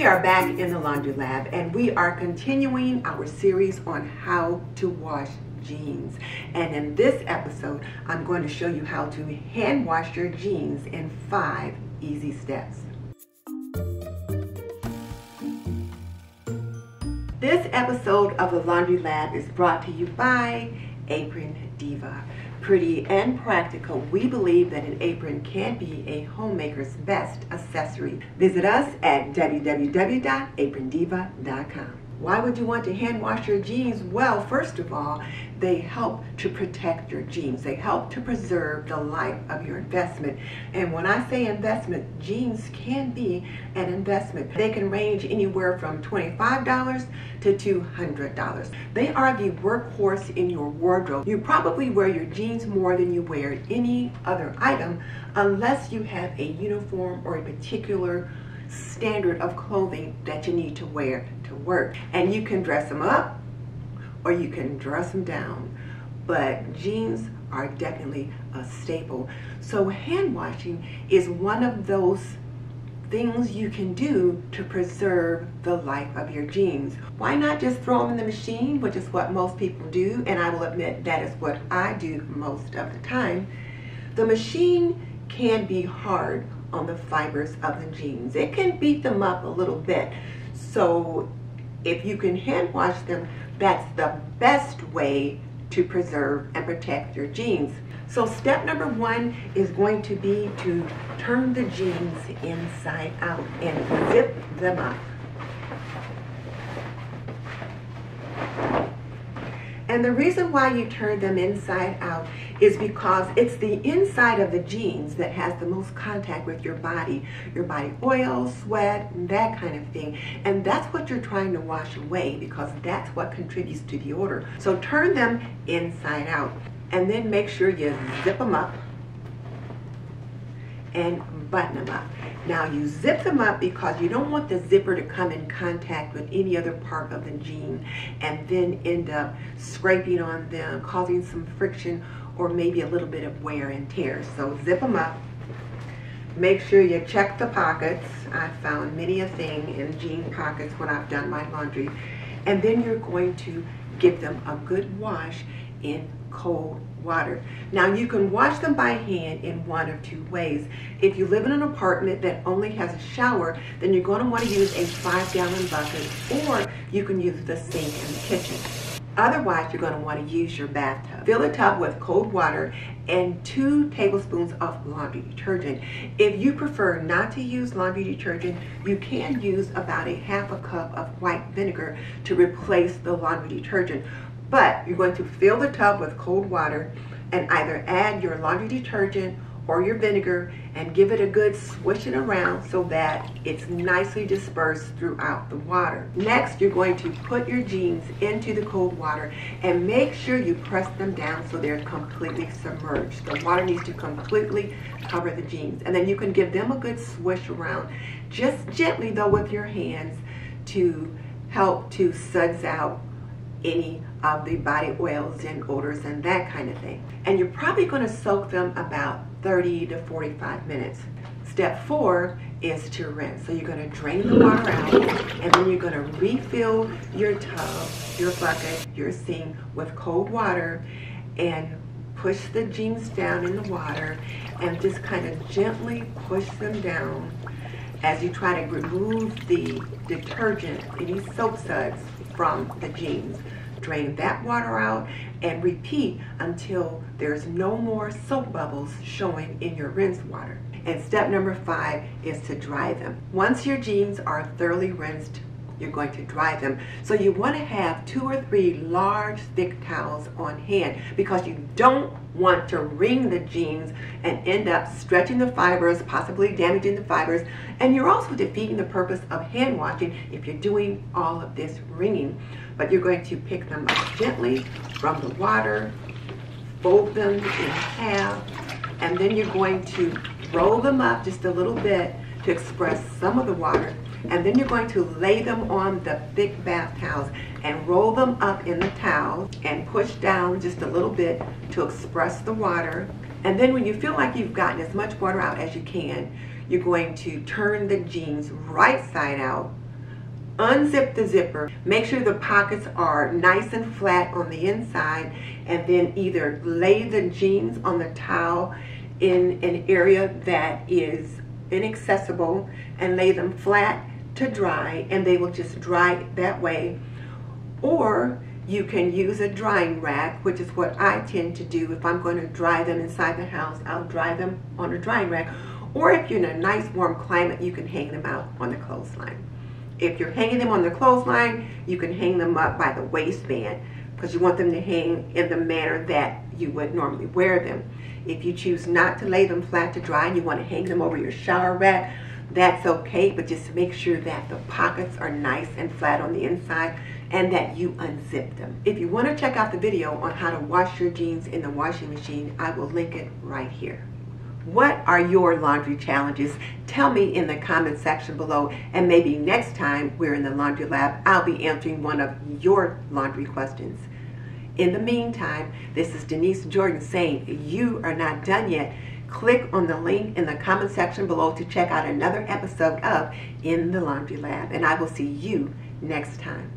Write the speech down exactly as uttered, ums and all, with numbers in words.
We are back in the Laundry Lab, and we are continuing our series on how to wash jeans. And in this episode, I'm going to show you how to hand wash your jeans in five easy steps. This episode of the Laundry Lab is brought to you by Apron Diva. Pretty and practical, we believe that an apron can be a homemaker's best accessory. Visit us at w w w dot apron diva dot com. Why would you want to hand wash your jeans? Well, first of all, they help to protect your jeans. They help to preserve the life of your investment. And when I say investment, jeans can be an investment. They can range anywhere from twenty-five dollars to two hundred dollars. They are the workhorse in your wardrobe. You probably wear your jeans more than you wear any other item, unless you have a uniform or a particular standard of clothing that you need to wear to work. And you can dress them up or you can dress them down, but jeans are definitely a staple. So hand washing is one of those things you can do to preserve the life of your jeans. Why not just throw them in the machine, which is what most people do, and I will admit that is what I do most of the time. The machine can be hard on the fibers of the jeans. It can beat them up a little bit. So if you can hand wash them, that's the best way to preserve and protect your jeans. So step number one is going to be to turn the jeans inside out and zip them up. And the reason why you turn them inside out is because it's the inside of the jeans that has the most contact with your body, your body oil, sweat, and that kind of thing. And that's what you're trying to wash away, because that's what contributes to the odor. So turn them inside out, and then make sure you zip them up and button them up. Now you zip them up because you don't want the zipper to come in contact with any other part of the jean and then end up scraping on them, causing some friction or maybe a little bit of wear and tear. So zip them up. Make sure you check the pockets. I found many a thing in jean pockets when I've done my laundry. And then you're going to give them a good wash in cold water. Now you can wash them by hand in one of two ways. If you live in an apartment that only has a shower, then you're going to want to use a five gallon bucket, or you can use the sink in the kitchen. Otherwise, you're going to want to use your bathtub. Fill the tub with cold water and two tablespoons of laundry detergent. If you prefer not to use laundry detergent, you can use about a half a cup of white vinegar to replace the laundry detergent. But you're going to fill the tub with cold water and either add your laundry detergent or your vinegar and give it a good swish it around so that it's nicely dispersed throughout the water. Next, you're going to put your jeans into the cold water and make sure you press them down so they're completely submerged. The water needs to completely cover the jeans. And then you can give them a good swish around, just gently though with your hands, to help to suds out any of the body oils and odors and that kind of thing. And you're probably going to soak them about thirty to forty-five minutes. Step four is to rinse. So you're going to drain the water out, and then you're going to refill your tub, your bucket, your sink with cold water, and push the jeans down in the water and just kind of gently push them down as you try to remove the detergent, any soap suds from the jeans. Drain that water out and repeat until there's no more soap bubbles showing in your rinse water. And step number five is to dry them. Once your jeans are thoroughly rinsed, you're going to dry them. So you want to have two or three large thick towels on hand, because you don't want to wring the jeans and end up stretching the fibers, possibly damaging the fibers, and you're also defeating the purpose of hand washing if you're doing all of this wringing. But you're going to pick them up gently from the water, fold them in half, and then you're going to roll them up just a little bit to express some of the water. And then you're going to lay them on the thick bath towels and roll them up in the towel and push down just a little bit to express the water. And then when you feel like you've gotten as much water out as you can, you're going to turn the jeans right side out Unzip the zipper. Make sure the pockets are nice and flat on the inside, and then either lay the jeans on the towel in an area that is inaccessible and lay them flat to dry, and they will just dry that way. Or you can use a drying rack, which is what I tend to do. If I'm going to dry them inside the house, I'll dry them on a drying rack. Or if you're in a nice warm climate, you can hang them out on the clothesline. If you're hanging them on the clothesline, you can hang them up by the waistband, because you want them to hang in the manner that you would normally wear them. If you choose not to lay them flat to dry and you want to hang them over your shower rack, that's okay, but just make sure that the pockets are nice and flat on the inside and that you unzip them. If you want to check out the video on how to wash your jeans in the washing machine, I will link it right here. What are your laundry challenges? Tell me in the comment section below, and maybe next time we're in the Laundry Lab, I'll be answering one of your laundry questions. In the meantime, this is Denise Jordan saying you are not done yet. Click on the link in the comment section below to check out another episode of In the Laundry Lab, and I will see you next time.